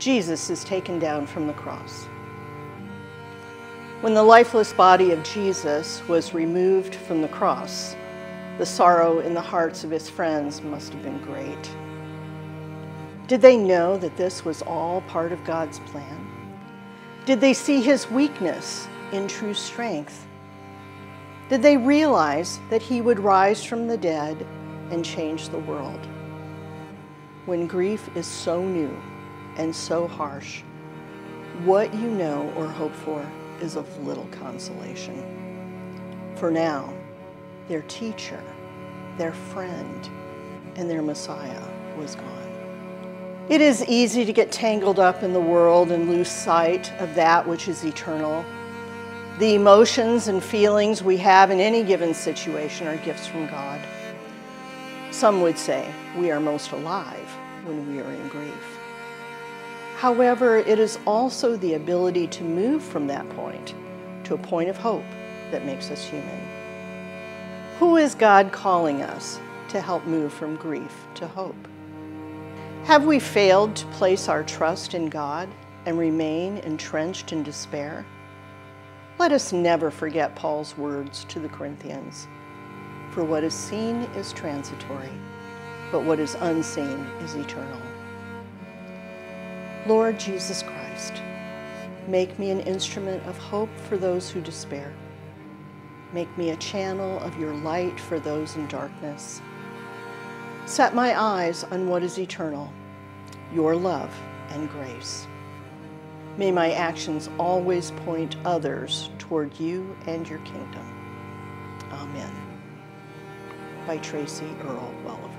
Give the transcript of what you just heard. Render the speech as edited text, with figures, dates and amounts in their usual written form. Jesus is taken down from the cross. When the lifeless body of Jesus was removed from the cross, the sorrow in the hearts of his friends must have been great. Did they know that this was all part of God's plan? Did they see his weakness in true strength? Did they realize that he would rise from the dead and change the world? When grief is so new and so harsh, what you know or hope for is of little consolation. For now, their teacher, their friend, and their Messiah was gone. It is easy to get tangled up in the world and lose sight of that which is eternal. The emotions and feelings we have in any given situation are gifts from God. Some would say we are most alive when we are in grief. However, it is also the ability to move from that point to a point of hope that makes us human. Who is God calling us to help move from grief to hope? Have we failed to place our trust in God and remain entrenched in despair? Let us never forget Paul's words to the Corinthians. For what is seen is transitory, but what is unseen is eternal. Lord Jesus Christ, make me an instrument of hope for those who despair. Make me a channel of your light for those in darkness. Set my eyes on what is eternal, your love and grace. May my actions always point others toward you and your kingdom. Amen. By Tracy Earl Welliver.